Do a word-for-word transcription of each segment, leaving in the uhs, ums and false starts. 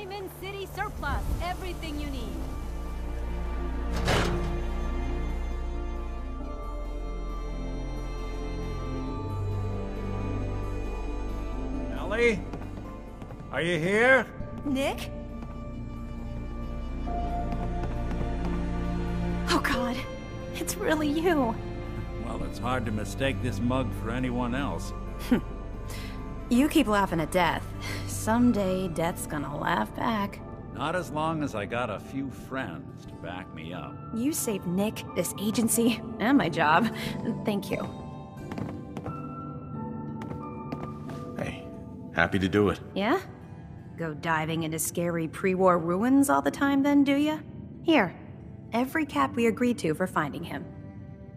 Diamond City surplus. Everything you need. Ellie? Are you here? Nick? Oh God, it's really you. Well, it's hard to mistake this mug for anyone else. You keep laughing at death. Someday, death's gonna laugh back. Not as long as I got a few friends to back me up. You saved Nick, this agency, and my job. Thank you. Hey, happy to do it. Yeah? Go diving into scary pre-war ruins all the time then, do ya? Here, every cap we agreed to for finding him.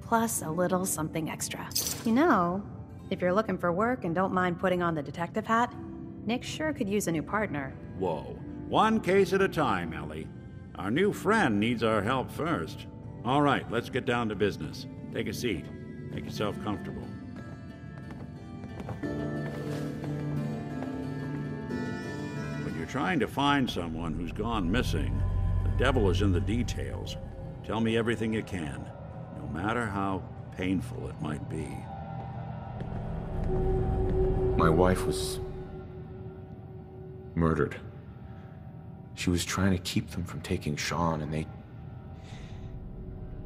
Plus a little something extra. You know, if you're looking for work and don't mind putting on the detective hat, Nick sure could use a new partner. Whoa. One case at a time, Ellie. Our new friend needs our help first. All right, let's get down to business. Take a seat. Make yourself comfortable. When you're trying to find someone who's gone missing, the devil is in the details. Tell me everything you can, no matter how painful it might be. My wife was murdered. She was trying to keep them from taking Shaun, and they...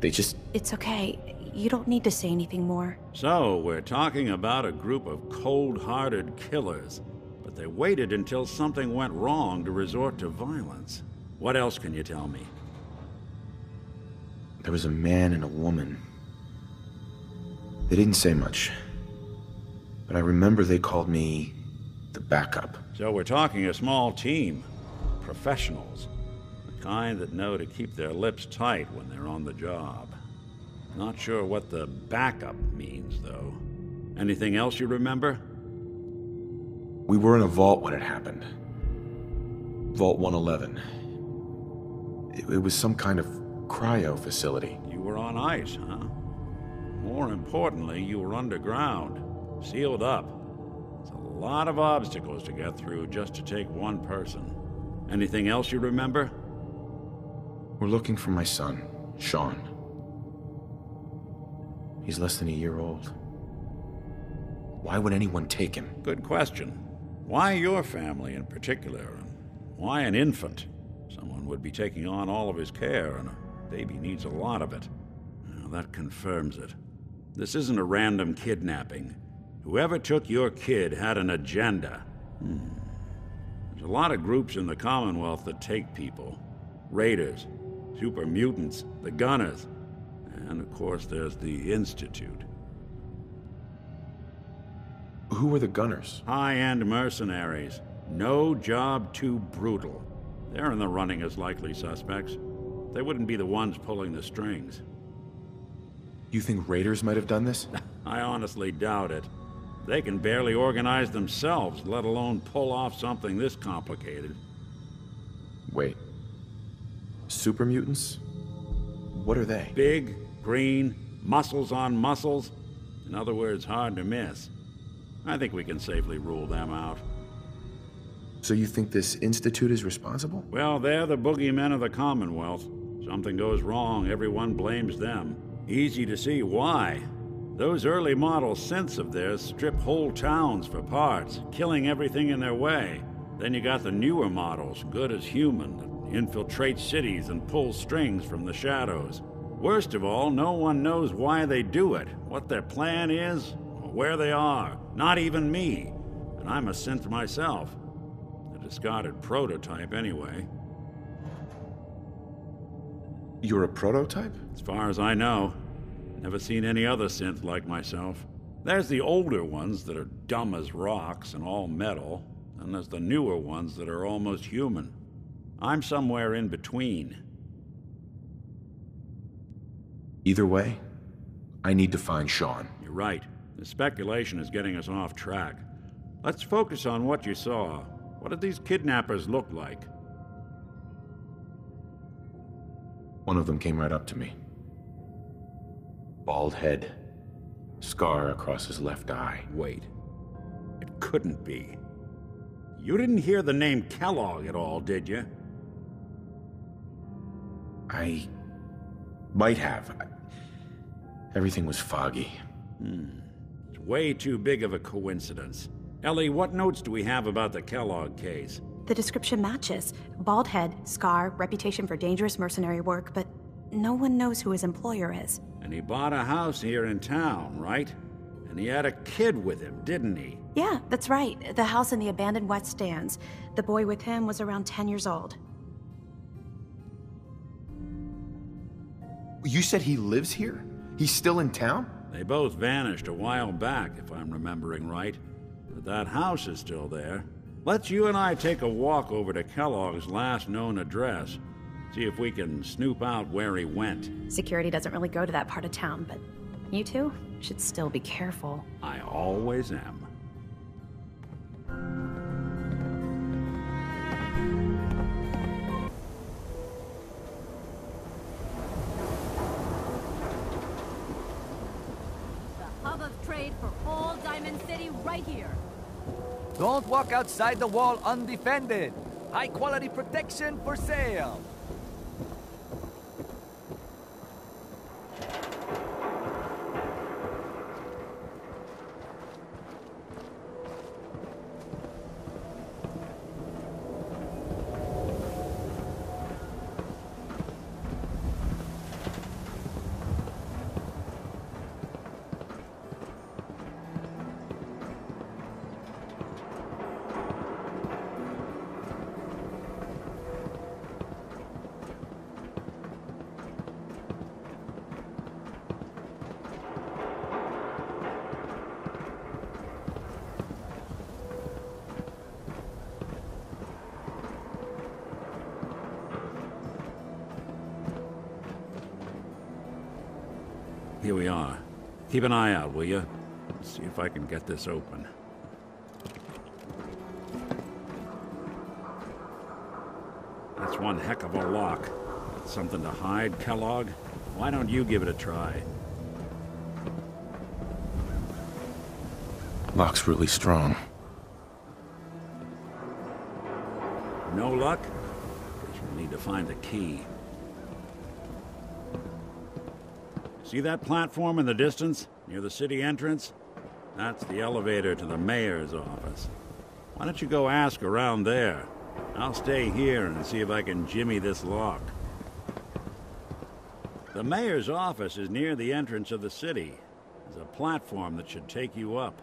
They just... It's okay. You don't need to say anything more. So, we're talking about a group of cold-hearted killers, but they waited until something went wrong to resort to violence. What else can you tell me? There was a man and a woman. They didn't say much. But I remember they called me the backup. So we're talking a small team. Professionals. The kind that know to keep their lips tight when they're on the job. Not sure what the backup means, though. Anything else you remember? We were in a vault when it happened. Vault one eleven. It, it was some kind of cryo facility. You were on ice, huh? More importantly, you were underground. Sealed up. It's a lot of obstacles to get through just to take one person. Anything else you remember? We're looking for my son, Shaun. He's less than a year old. Why would anyone take him? Good question. Why your family in particular? And why an infant? Someone would be taking on all of his care, and a baby needs a lot of it. Well, that confirms it. This isn't a random kidnapping. Whoever took your kid had an agenda. Hmm. There's a lot of groups in the Commonwealth that take people. Raiders, super mutants, the Gunners, and of course there's the Institute. Who are the Gunners? High-end mercenaries. No job too brutal. They're in the running as likely suspects. They wouldn't be the ones pulling the strings. You think Raiders might have done this? I honestly doubt it. They can barely organize themselves, let alone pull off something this complicated. Wait. Super mutants? What are they? Big, green, muscles on muscles. In other words, hard to miss. I think we can safely rule them out. So you think this Institute is responsible? Well, they're the boogeymen of the Commonwealth. Something goes wrong, everyone blames them. Easy to see why. Those early model synths of theirs strip whole towns for parts, killing everything in their way. Then you got the newer models, good as human, that infiltrate cities and pull strings from the shadows. Worst of all, no one knows why they do it, what their plan is, or where they are. Not even me. And I'm a synth myself. A discarded prototype, anyway. You're a prototype? As far as I know. Never seen any other synth like myself. There's the older ones that are dumb as rocks and all metal, and there's the newer ones that are almost human. I'm somewhere in between. Either way, I need to find Shaun. You're right. The speculation is getting us off track. Let's focus on what you saw. What did these kidnappers look like? One of them came right up to me. Bald head. Scar across his left eye. Wait. It couldn't be. You didn't hear the name Kellogg at all, did you? I might have. Everything was foggy. Hmm. It's way too big of a coincidence. Ellie, what notes do we have about the Kellogg case? The description matches. Bald head, scar, reputation for dangerous mercenary work, but no one knows who his employer is. And he bought a house here in town, right? And he had a kid with him, didn't he? Yeah, that's right. The house in the abandoned West Stands. The boy with him was around ten years old. You said he lives here? He's still in town? They both vanished a while back, if I'm remembering right. But that house is still there. Let's you and I take a walk over to Kellogg's last known address. See if we can snoop out where he went. Security doesn't really go to that part of town, but you two should still be careful. I always am. The hub of trade for all Diamond City right here. Don't walk outside the wall undefended. High quality protection for sale. Here we are. Keep an eye out, will you? Let's see if I can get this open. That's one heck of a lock. That's something to hide, Kellogg. Why don't you give it a try? Lock's really strong. No luck? Guess we'll need to find the key. See that platform in the distance, near the city entrance? That's the elevator to the mayor's office. Why don't you go ask around there? I'll stay here and see if I can jimmy this lock. The mayor's office is near the entrance of the city. There's a platform that should take you up.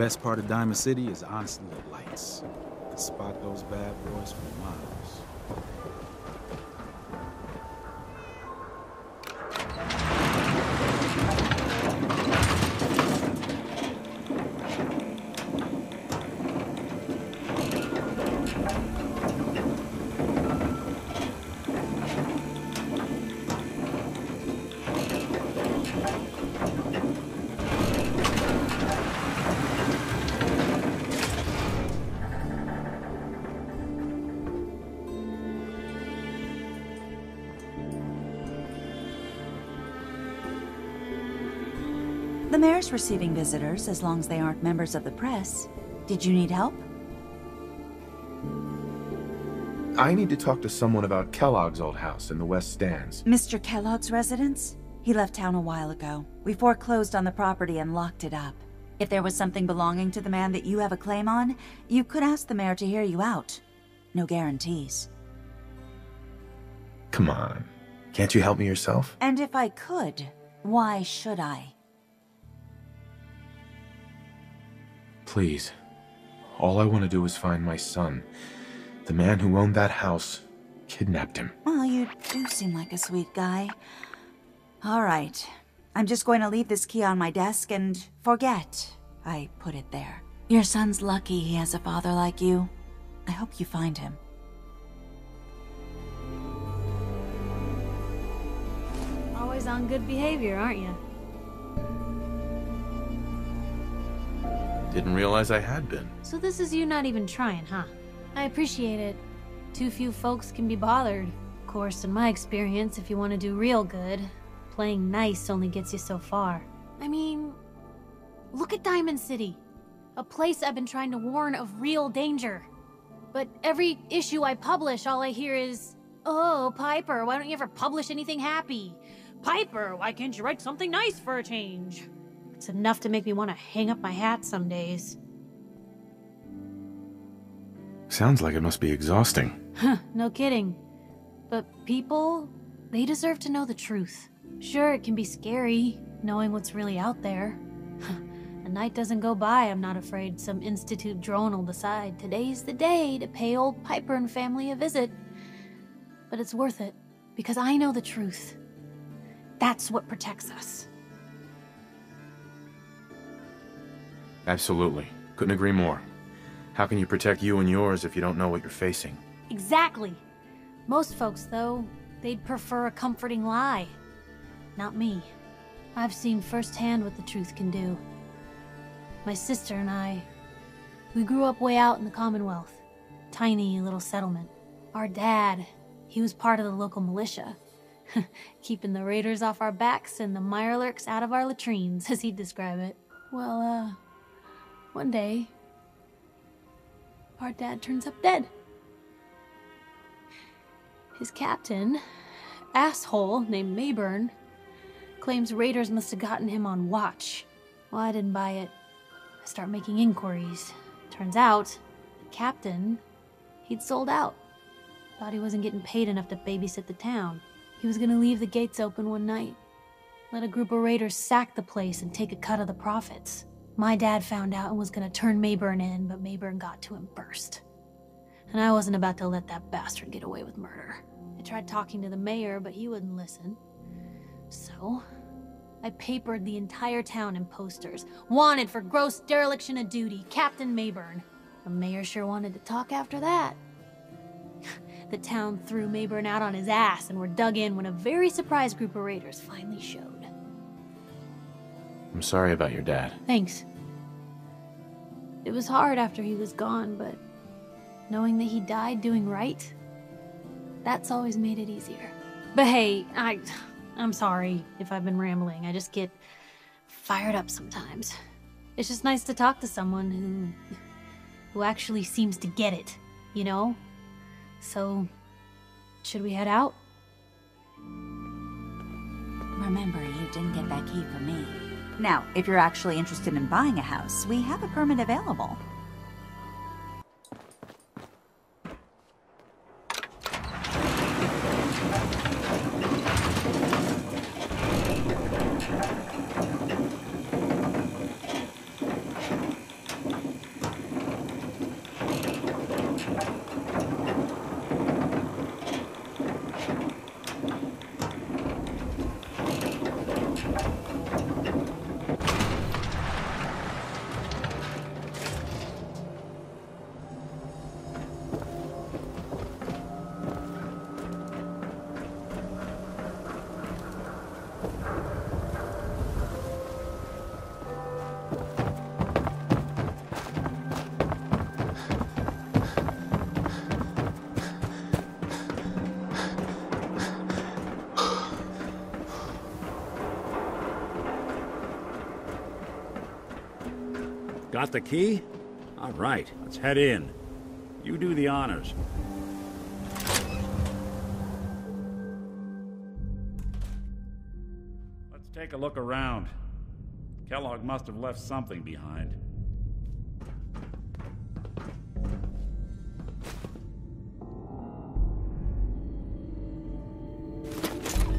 The best part of Diamond City is honestly the lights. You can spot those bad boys from miles. The mayor's receiving visitors, as long as they aren't members of the press. Did you need help? I need to talk to someone about Kellogg's old house in the West Stands. Mister Kellogg's residence? He left town a while ago. We foreclosed on the property and locked it up. If there was something belonging to the man that you have a claim on, you could ask the mayor to hear you out. No guarantees. Come on. Can't you help me yourself? And if I could, why should I? Please. All I want to do is find my son. The man who owned that house kidnapped him. Well, you do seem like a sweet guy. All right. I'm just going to leave this key on my desk and forget I put it there. Your son's lucky he has a father like you. I hope you find him. All always on good behavior, aren't you? Didn't realize I had been. So this is you not even trying, huh? I appreciate it. Too few folks can be bothered. Of course, in my experience, if you want to do real good, playing nice only gets you so far. I mean, look at Diamond City. A place I've been trying to warn of real danger. But every issue I publish, all I hear is, "Oh, Piper, why don't you ever publish anything happy? Piper, why can't you write something nice for a change?" It's enough to make me want to hang up my hat some days. Sounds like it must be exhausting. Huh, no kidding. But people, they deserve to know the truth. Sure, it can be scary, knowing what's really out there. A night doesn't go by, I'm not afraid some Institute drone will decide today's the day to pay old Piper and family a visit. But it's worth it, because I know the truth. That's what protects us. Absolutely. Couldn't agree more. How can you protect you and yours if you don't know what you're facing? Exactly. Most folks, though, they'd prefer a comforting lie. Not me. I've seen firsthand what the truth can do. My sister and I, we grew up way out in the Commonwealth. Tiny little settlement. Our dad, he was part of the local militia, keeping the Raiders off our backs and the Mirelurks out of our latrines, as he'd describe it. Well, uh, one day, our dad turns up dead. His captain, asshole named Mayburn, claims Raiders must have gotten him on watch. Well, I didn't buy it. I start making inquiries. Turns out, the captain, he'd sold out. Thought he wasn't getting paid enough to babysit the town. He was gonna leave the gates open one night, let a group of raiders sack the place and take a cut of the profits. My dad found out and was gonna turn Mayburn in, but Mayburn got to him first. And I wasn't about to let that bastard get away with murder. I tried talking to the mayor, but he wouldn't listen. So, I papered the entire town in posters. Wanted for gross dereliction of duty, Captain Mayburn. The mayor sure wanted to talk after that. The town threw Mayburn out on his ass and were dug in when a very surprised group of raiders finally showed. I'm sorry about your dad. Thanks. It was hard after he was gone, but knowing that he died doing right, that's always made it easier. But hey, I, I'm sorry if I've been rambling. I just get fired up sometimes. It's just nice to talk to someone who, who actually seems to get it, you know? So, should we head out? Remember, you didn't get that key from me. Now, if you're actually interested in buying a house, we have a permit available. Got the key? All right, let's head in. You do the honors. Let's take a look around. Kellogg must have left something behind.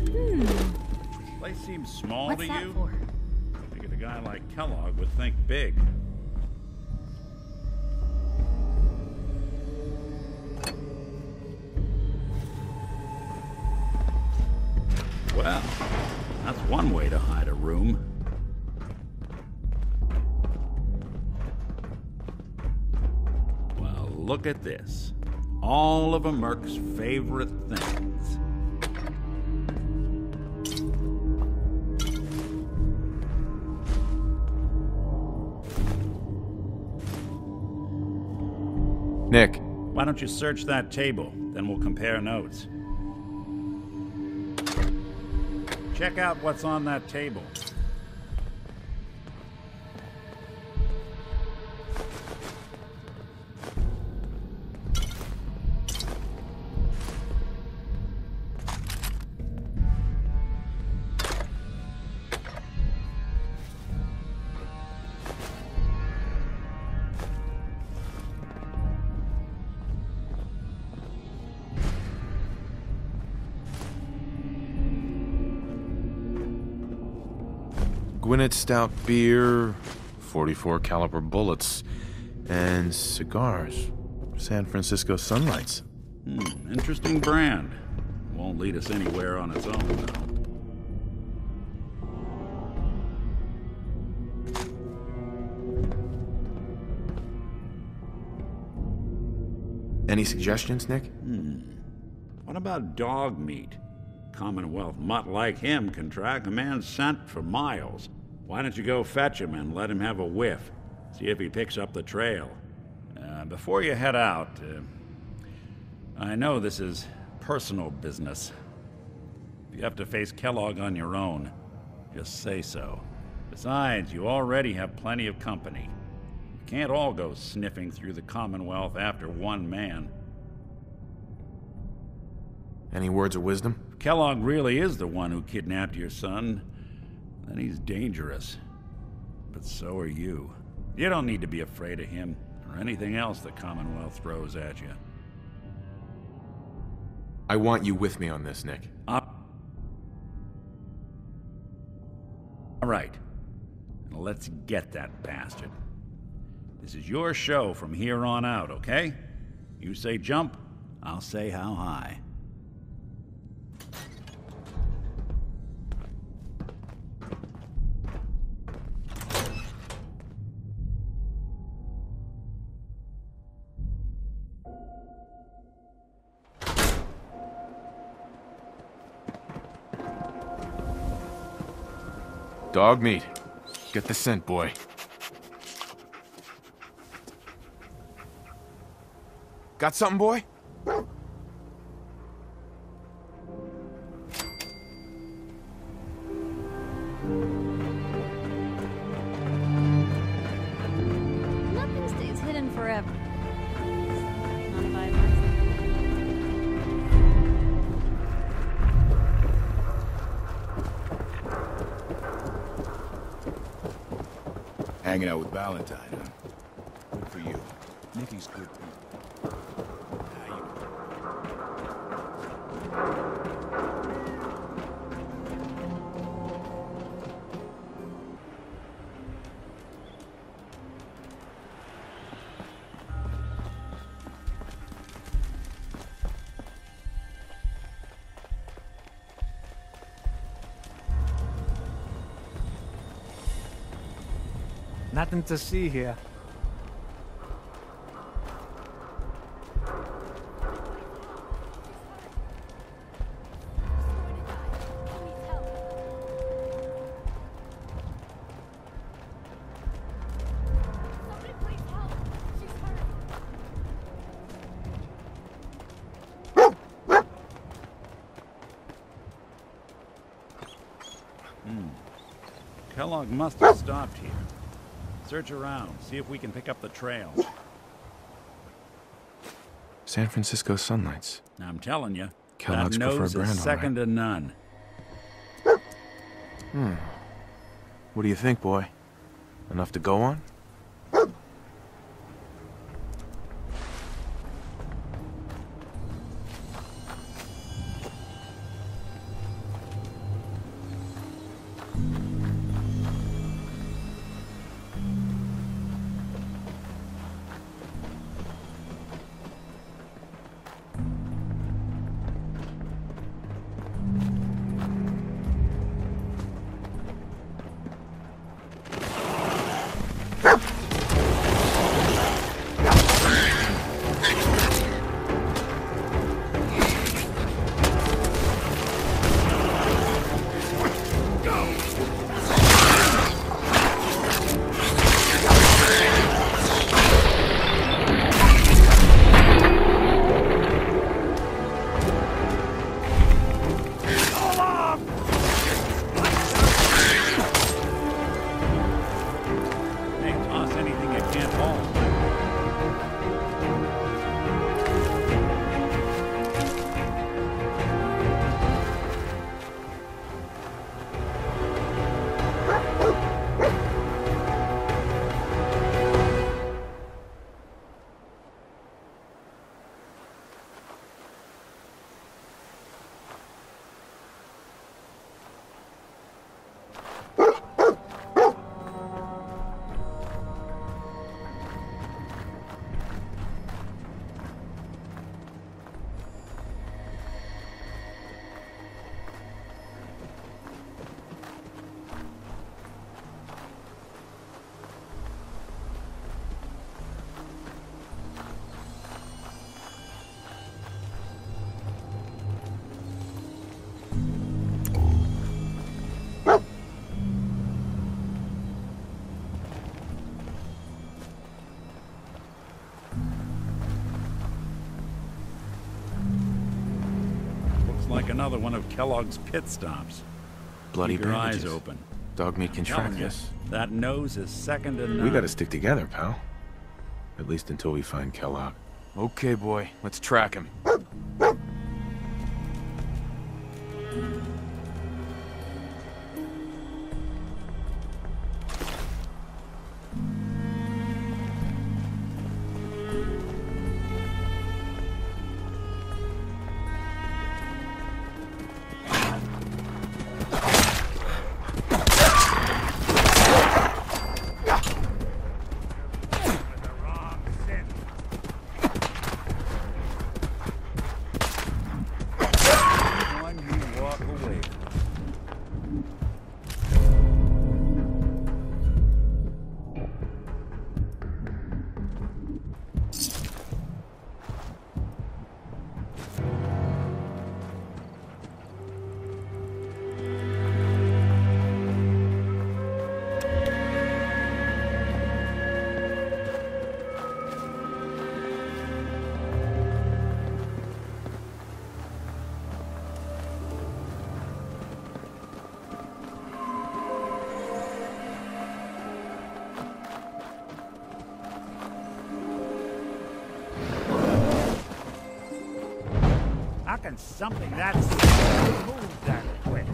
Hmm. The place seems small. What's to that you? For? I figured a guy like Kellogg would think big. Well, that's one way to hide a room. Well, look at this. All of a merc's favorite things. Nick. Why don't you search that table? Then we'll compare notes. Check out what's on that table. Gwinnett stout beer, forty-four caliber bullets, and cigars. San Francisco Sunlights. Hmm, interesting brand. Won't lead us anywhere on its own, though. Any suggestions, Nick? Hmm. What about Dogmeat? Commonwealth mutt like him can track a man's scent for miles. Why don't you go fetch him and let him have a whiff? See if he picks up the trail. Uh, before you head out, uh, I know this is personal business. If you have to face Kellogg on your own, just say so. Besides, you already have plenty of company. You can't all go sniffing through the Commonwealth after one man. Any words of wisdom? If Kellogg really is the one who kidnapped your son, then he's dangerous. But so are you. You don't need to be afraid of him or anything else the Commonwealth throws at you. I want you with me on this, Nick. Uh, all right. Let's get that bastard. This is your show from here on out, okay? You say jump, I'll say how high. Dog meat. Get the scent, boy. Got something, boy? Nothing stays hidden forever. Hanging out with Valentine, huh? Good for you. Nikki's good people. How you Nothing to see here. Hmm. Kellogg must have stopped here. Search around, see if we can pick up the trail. San Francisco Sunlights. I'm telling you, Kellogg's that nose brand is second right. to none. Hmm. What do you think, boy? Enough to go on? Toss anything that can't fall. Another one of Kellogg's pit stops. Bloody Keep your bandages. Eyes open. Dogmeat can track us. That nose is second to none. We gotta stick together, pal. At least until we find Kellogg. Okay, boy. Let's track him. Something that's moved that quick.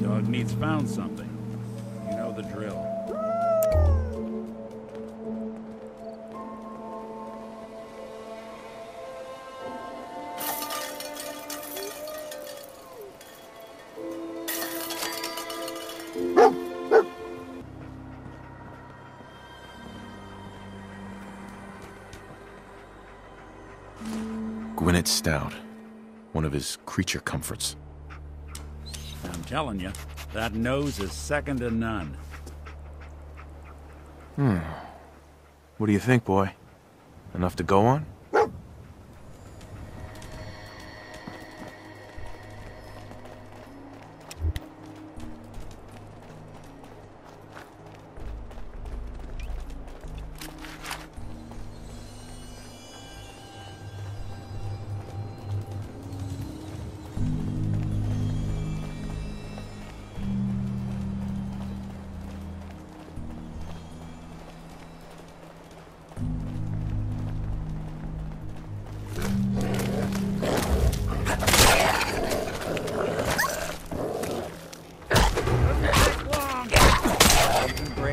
Dogmeat's found something. You know the drill. Gwynnett's stout. One of his creature comforts. Telling you, that nose is second to none. Hmm. What do you think, boy? Enough to go on?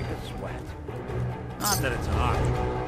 break a sweat. Not that it's hard.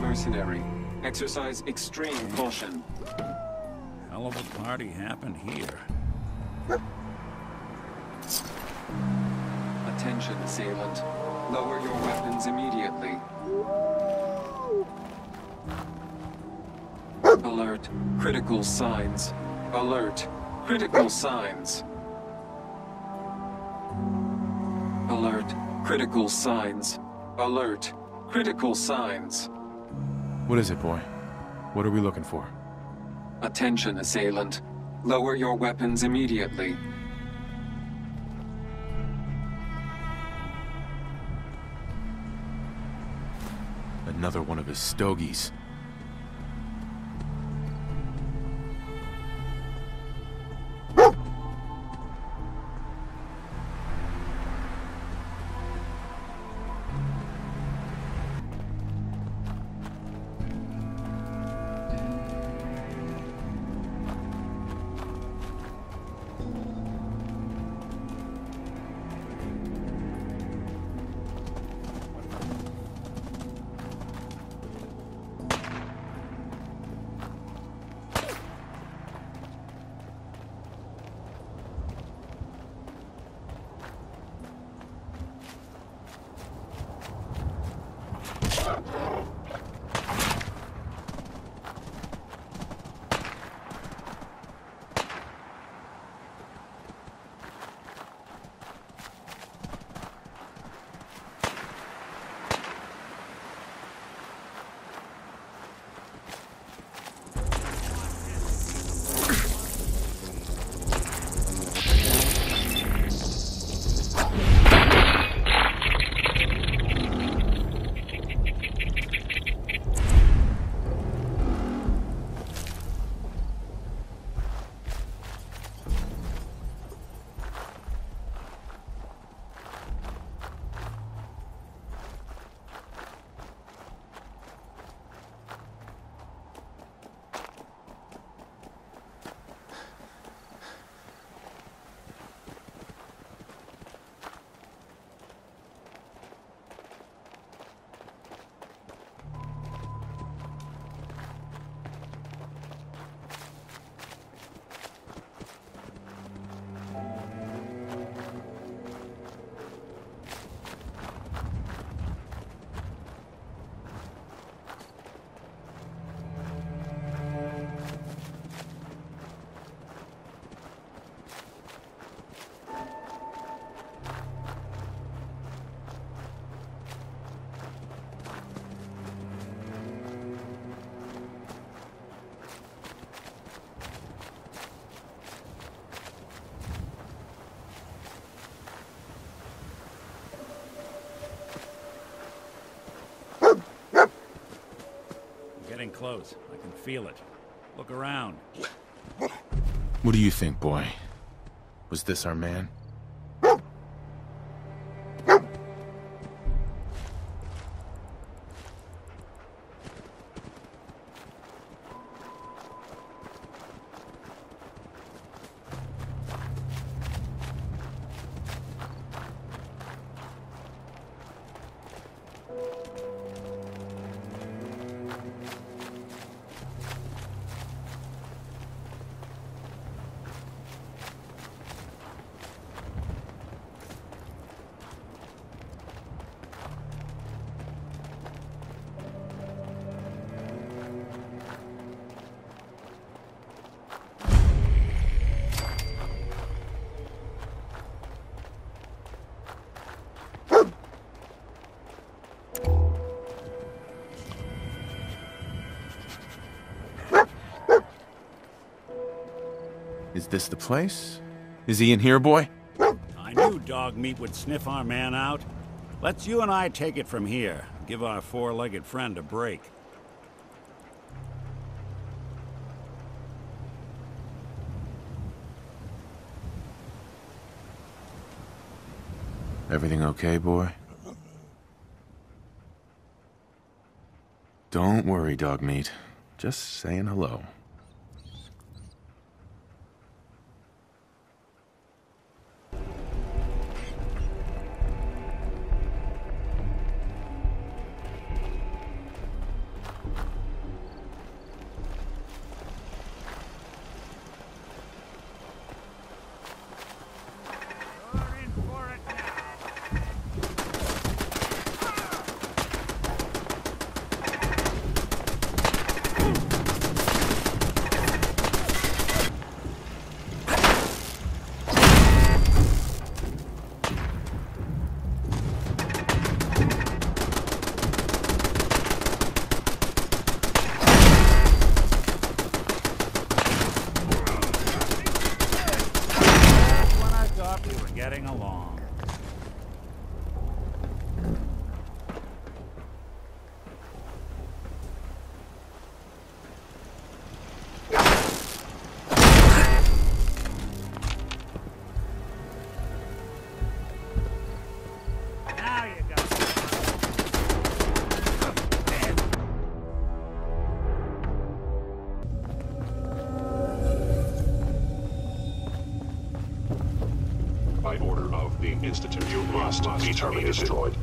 Mercenary. Exercise extreme caution. Hell of a party happened here. Attention, assailant. Lower your weapons immediately. Alert. Critical signs. Alert. Critical signs. Alert. Critical signs. Alert. Critical signs. What is it, boy? What are we looking for? Attention, assailant. Lower your weapons immediately. Another one of his stogies. Close. I can feel it. Look around. What do you think, boy? Was this our man? Is this the place? Is he in here, boy? I knew Dogmeat would sniff our man out. Let's you and I take it from here. Give our four-legged friend a break. Everything okay, boy? Don't worry, Dogmeat. Just saying hello. Institute, you must be terminally destroyed.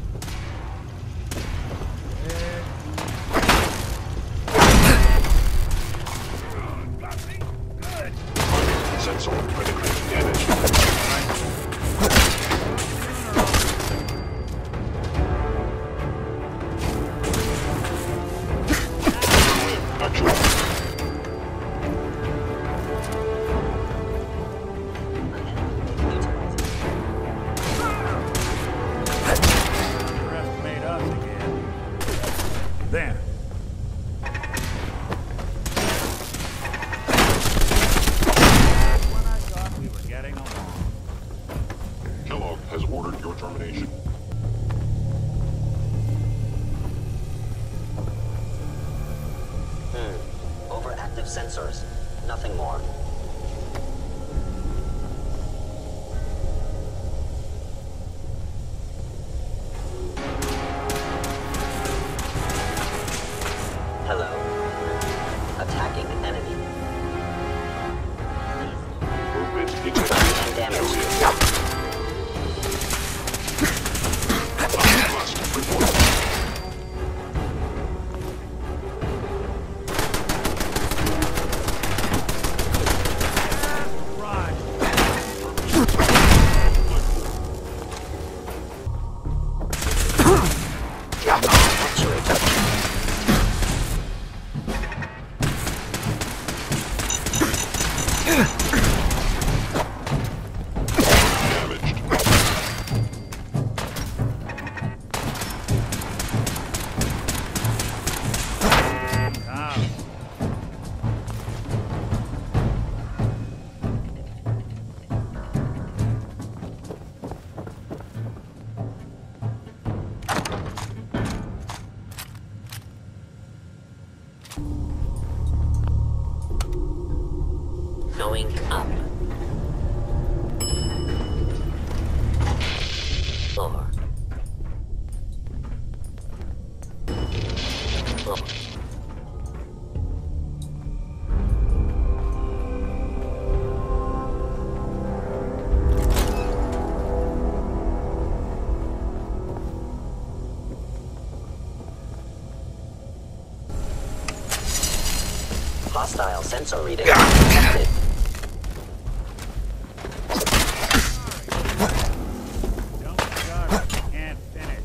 Hostile sensor reading.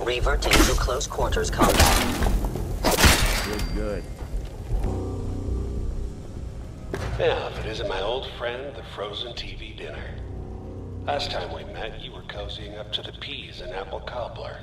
Reverting to close quarters combat. Good, good. Now, if it isn't my old friend, the frozen T V dinner. Last time we met, you were cozying up to the peas and apple cobbler.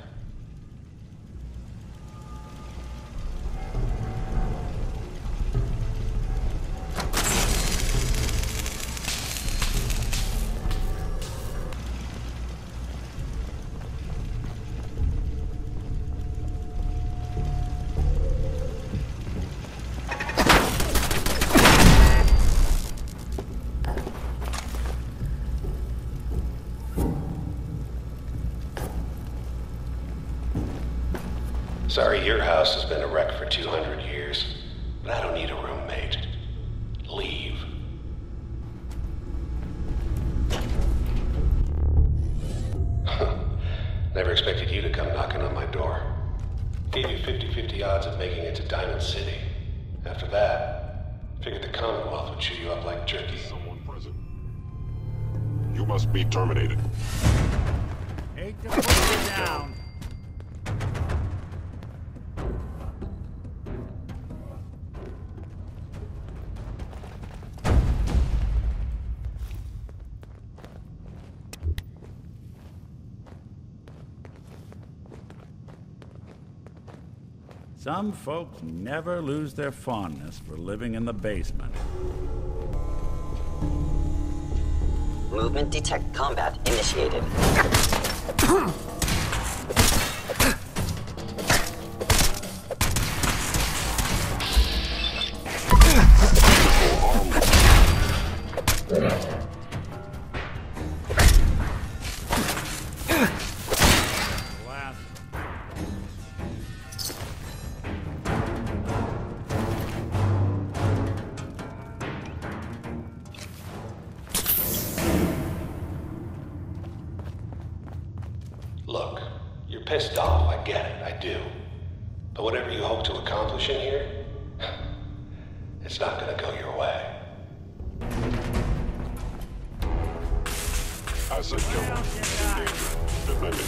Sorry your house has been a wreck for two hundred years, but I don't need a roommate. Leave. Never expected you to come knocking on my door. Gave you fifty fifty odds of making it to Diamond City. After that, figured the Commonwealth would chew you up like jerky. Someone present. You must be terminated. Take the phone down. Some folks never lose their fondness for living in the basement. Movement detect combat initiated. Pissed off, I get it, I do. But whatever you hope to accomplish in here, it's not gonna go your way. I said go. Defended.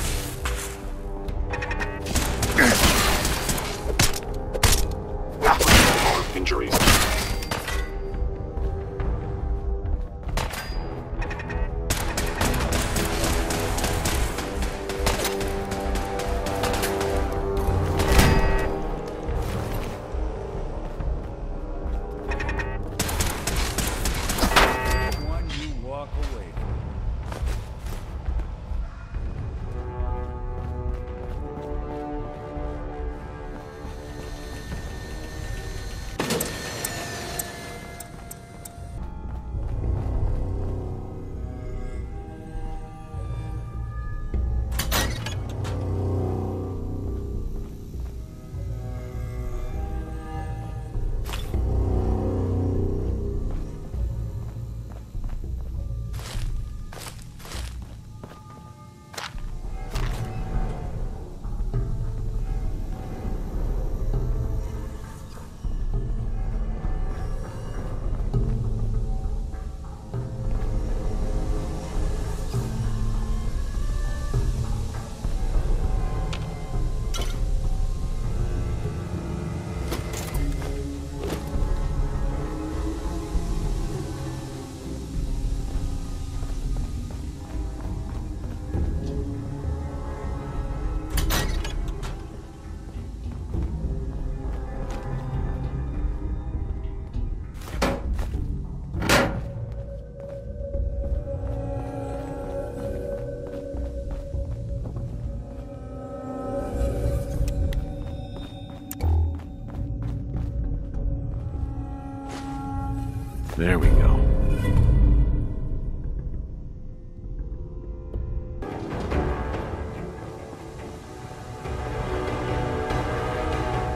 There we go.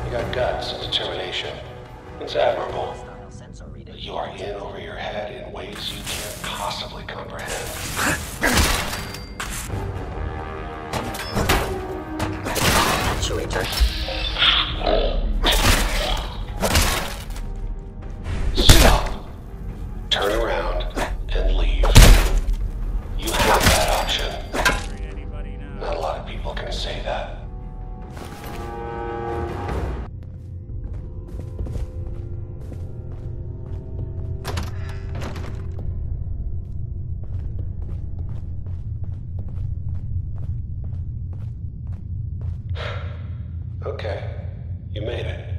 You got guts and determination. It's admirable. But you are in over your head in ways you can't possibly comprehend. Okay, you made it.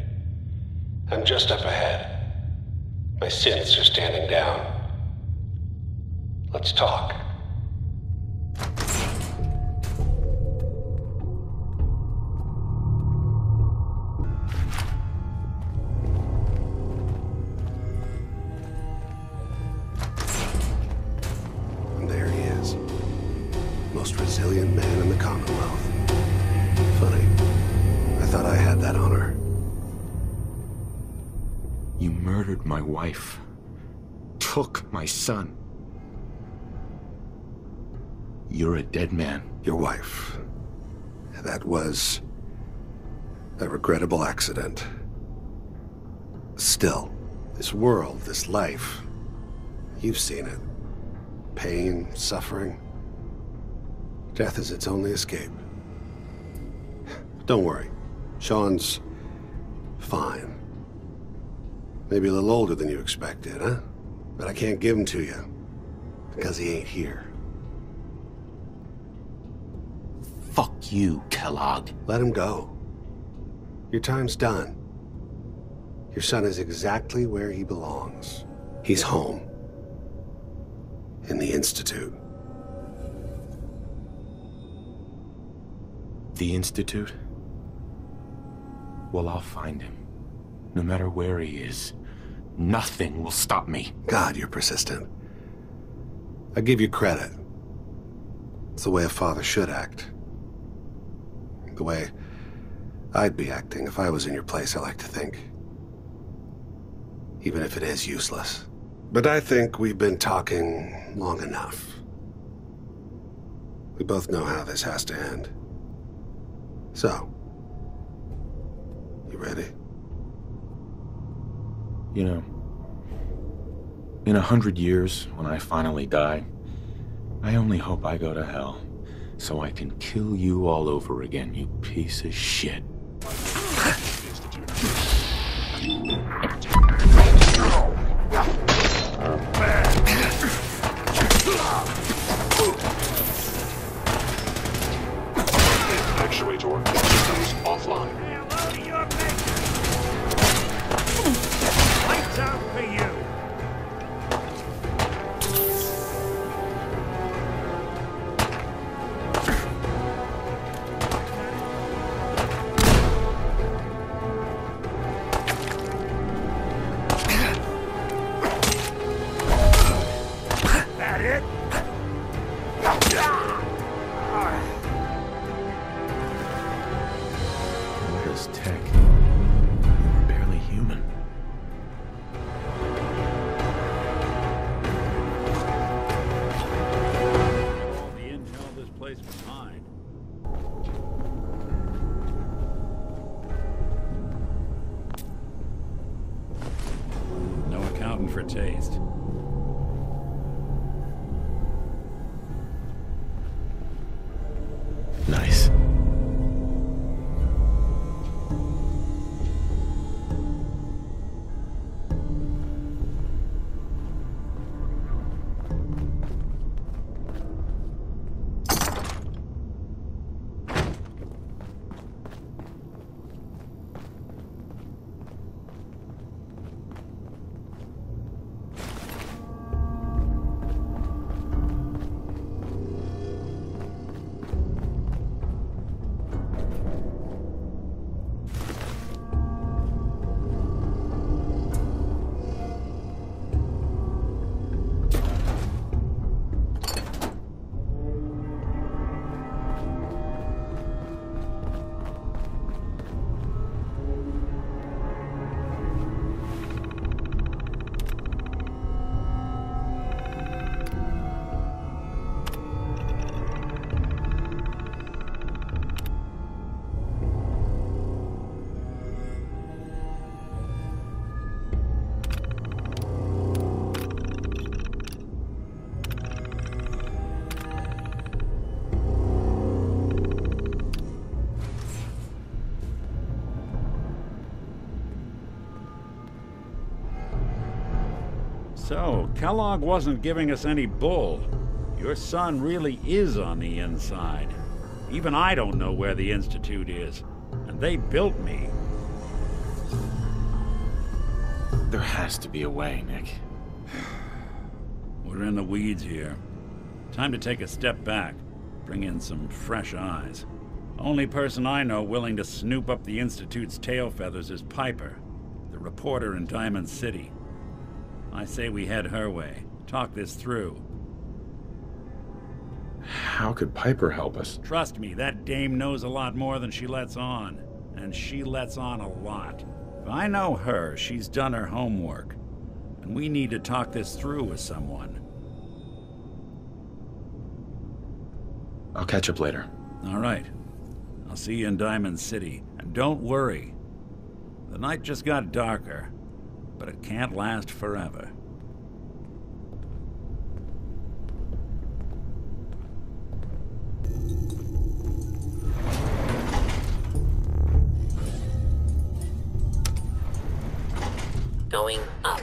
I'm just up ahead. My synths are standing down. Let's talk. There he is. Most resilient man in the Commonwealth. Funny. I thought I murdered my wife, took my son. You're a dead man. Your wife. That was a regrettable accident. Still, this world, this life, you've seen it. Pain, suffering. Death is its only escape. Don't worry. Shaun's fine. Maybe a little older than you expected, huh? But I can't give him to you, because he ain't here. Fuck you, Kellogg. Let him go. Your time's done. Your son is exactly where he belongs. He's home. In the Institute. The Institute? Well, I'll find him. No matter where he is, nothing will stop me. God, you're persistent. I give you credit. It's the way a father should act. The way I'd be acting if I was in your place, I like to think. Even if it is useless. But I think we've been talking long enough. We both know how this has to end. So, you ready? You know, in a hundred years, when I finally die, I only hope I go to hell, so I can kill you all over again, you piece of shit. Actuator systems offline. Hello, your maker. Lights out for you. So, Kellogg wasn't giving us any bull. Your son really is on the inside. Even I don't know where the Institute is, and they built me. There has to be a way, Nick. We're in the weeds here. Time to take a step back, bring in some fresh eyes. Only person I know willing to snoop up the Institute's tail feathers is Piper, the reporter in Diamond City. I say we head her way. Talk this through. How could Piper help us? Trust me, that dame knows a lot more than she lets on. And she lets on a lot. If I know her, she's done her homework, and we need to talk this through with someone. I'll catch up later. All right. I'll see you in Diamond City, and don't worry. The night just got darker, but it can't last forever. Going up.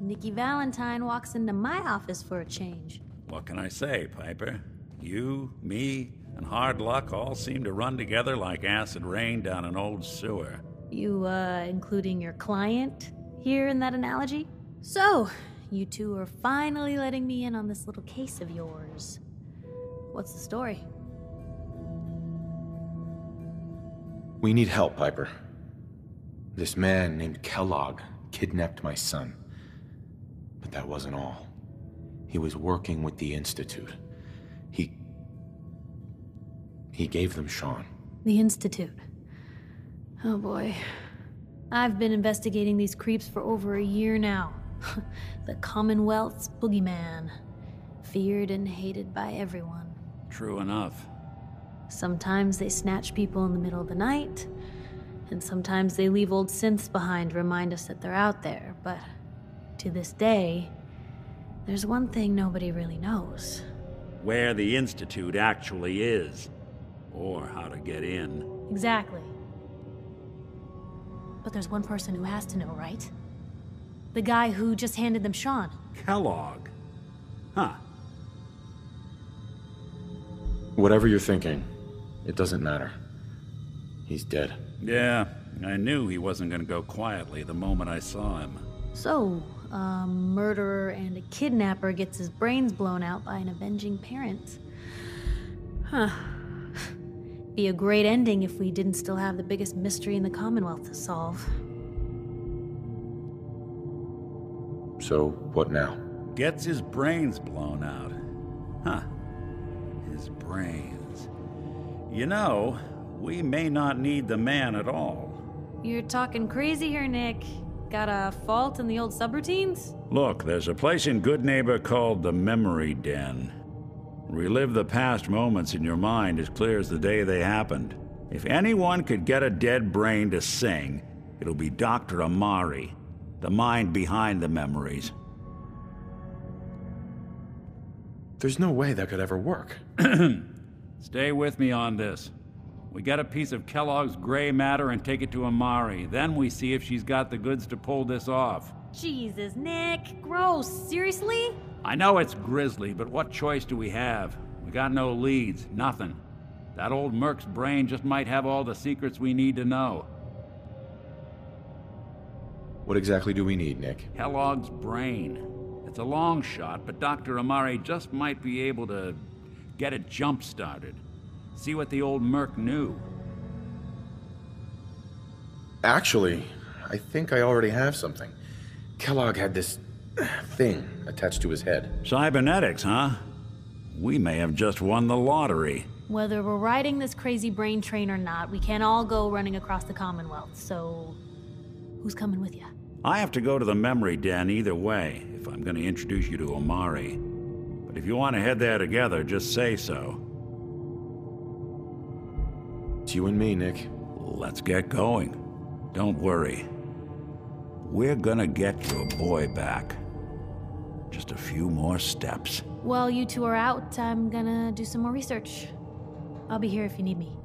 Nick Valentine walks into my office for a change. What can I say, Piper? You, me, and hard luck all seem to run together like acid rain down an old sewer. You, uh, including your client here in that analogy? So, you two are finally letting me in on this little case of yours. What's the story? We need help, Piper. This man named Kellogg kidnapped my son. But that wasn't all. He was working with the Institute. He... He gave them Shaun. The Institute. Oh boy. I've been investigating these creeps for over a year now. The Commonwealth's boogeyman. Feared and hated by everyone. True enough. Sometimes they snatch people in the middle of the night, and sometimes they leave old synths behind to remind us that they're out there, but... to this day, there's one thing nobody really knows. Where the Institute actually is, or how to get in. Exactly. But there's one person who has to know, right? The guy who just handed them Shaun. Kellogg? Huh. Whatever you're thinking, it doesn't matter. He's dead. Yeah, I knew he wasn't gonna go quietly the moment I saw him. So, a murderer and a kidnapper gets his brains blown out by an avenging parent. Huh. Be a great ending if we didn't still have the biggest mystery in the Commonwealth to solve. So, what now? Gets his brains blown out. Huh. His brains. You know, we may not need the man at all. You're talking crazy here, Nick. Got a fault in the old subroutines? Look, there's a place in Good Neighbor called the Memory Den. Relive the past moments in your mind as clear as the day they happened. If anyone could get a dead brain to sing, it'll be Doctor Amari, the mind behind the memories. There's no way that could ever work. Stay with me on this. We get a piece of Kellogg's gray matter and take it to Amari. Then we see if she's got the goods to pull this off. Jesus, Nick. Gross. Seriously? I know it's grisly, but what choice do we have? We got no leads. Nothing. That old merc's brain just might have all the secrets we need to know. What exactly do we need, Nick? Kellogg's brain. It's a long shot, but Doctor Amari just might be able to get it jump-started. See what the old merc knew. Actually, I think I already have something. Kellogg had this thing attached to his head. Cybernetics, huh? We may have just won the lottery. Whether we're riding this crazy brain train or not, we can't all go running across the Commonwealth, so who's coming with you? I have to go to the Memory Den either way, if I'm going to introduce you to Amari. But if you want to head there together, just say so. It's you and me, Nick. Let's get going. Don't worry. We're gonna get your boy back. Just a few more steps. While you two are out, I'm gonna do some more research. I'll be here if you need me.